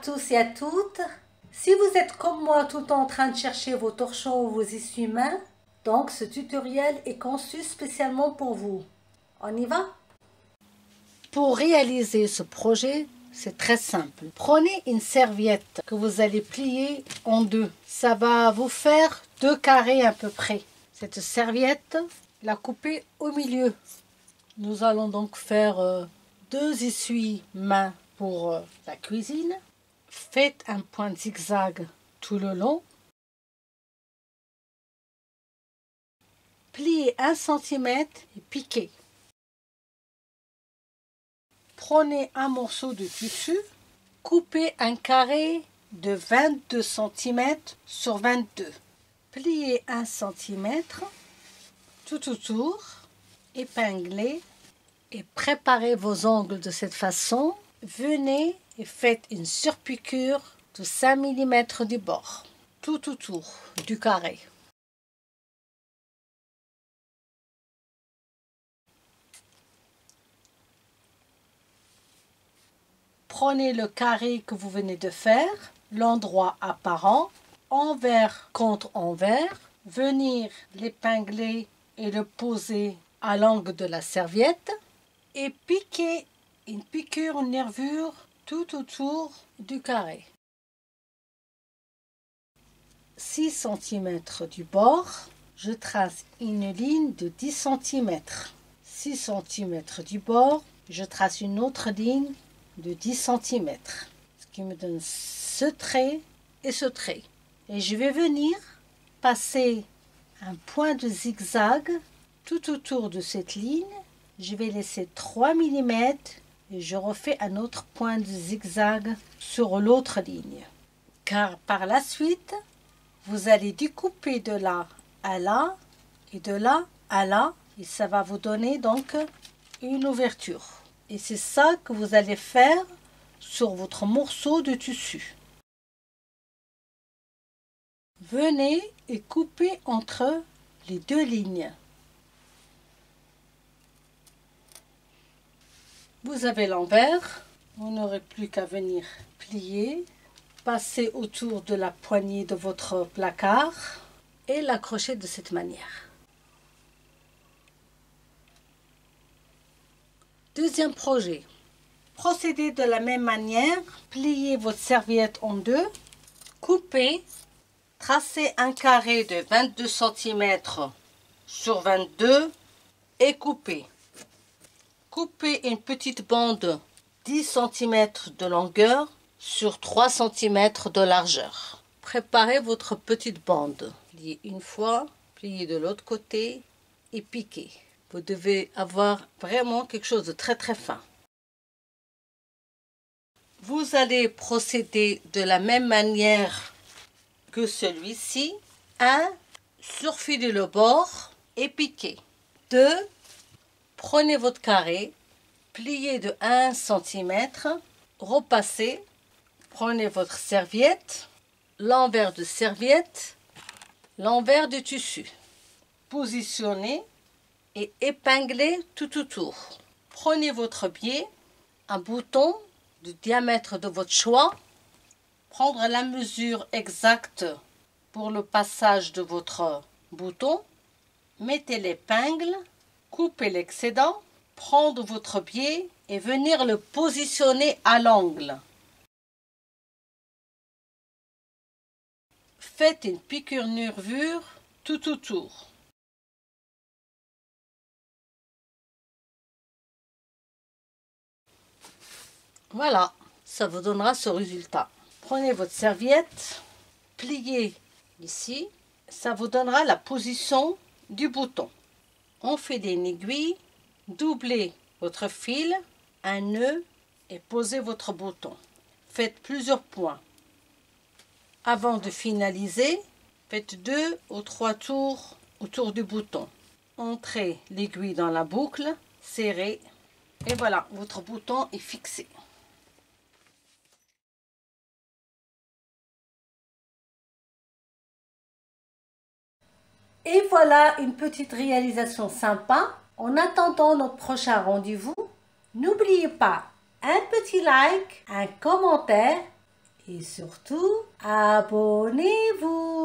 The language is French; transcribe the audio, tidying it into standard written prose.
tous et à toutes. Si vous êtes comme moi tout le temps en train de chercher vos torchons ou vos essuie-mains, donc ce tutoriel est conçu spécialement pour vous. On y va? Pour réaliser ce projet, c'est très simple. Prenez une serviette que vous allez plier en deux. Ça va vous faire 2 carrés à peu près. Cette serviette, la coupez au milieu. Nous allons donc faire 2 essuie-mains pour la cuisine. Faites un point zigzag tout le long. Pliez 1 cm et piquez. Prenez un morceau de tissu, coupez un carré de 22 cm sur 22. Pliez 1 cm tout autour, épinglez et préparez vos ongles de cette façon. Venez et faites une surpiqûre de 5 mm du bord, tout autour du carré. Prenez le carré que vous venez de faire, l'endroit apparent, envers contre envers, venir l'épingler et le poser à l'angle de la serviette et piquer une piqûre, une nervure tout autour du carré. 6 cm du bord, je trace une ligne de 10 cm. 6 cm du bord, je trace une autre ligne de 10 cm, ce qui me donne ce trait et ce trait. Et je vais venir passer un point de zigzag tout autour de cette ligne. Je vais laisser 3 mm et je refais un autre point de zigzag sur l'autre ligne. Car par la suite, vous allez découper de là à là et de là à là et ça va vous donner donc une ouverture. Et c'est ça que vous allez faire sur votre morceau de tissu. Venez et coupez entre les 2 lignes. Vous avez l'envers, vous n'aurez plus qu'à venir plier, passer autour de la poignée de votre placard et l'accrocher de cette manière. Deuxième projet, procédez de la même manière, pliez votre serviette en deux, coupez, tracez un carré de 22 cm sur 22 et coupez. Coupez une petite bande 10 cm de longueur sur 3 cm de largeur. Préparez votre petite bande, pliez une fois, pliez de l'autre côté et piquez. Vous devez avoir vraiment quelque chose de très très fin. Vous allez procéder de la même manière que celui-ci. 1. Surfilez le bord et piquez. 2. Prenez votre carré, pliez de 1 cm, repassez, prenez votre serviette, l'envers de serviette, l'envers du tissu. Positionnez et épinglez tout autour. Prenez votre biais, un bouton du diamètre de votre choix, prendre la mesure exacte pour le passage de votre bouton, mettez l'épingle, coupez l'excédent, prendre votre biais et venir le positionner à l'angle. Faites une piqûre nervure tout autour. Voilà, ça vous donnera ce résultat. Prenez votre serviette, pliez ici, ça vous donnera la position du bouton. On fait des aiguilles, doublez votre fil, un nœud et posez votre bouton. Faites plusieurs points. Avant de finaliser, faites 2 ou 3 tours autour du bouton. Entrez l'aiguille dans la boucle, serrez et voilà, votre bouton est fixé. Et voilà une petite réalisation sympa. En attendant notre prochain rendez-vous, n'oubliez pas un petit like, un commentaire et surtout, abonnez-vous.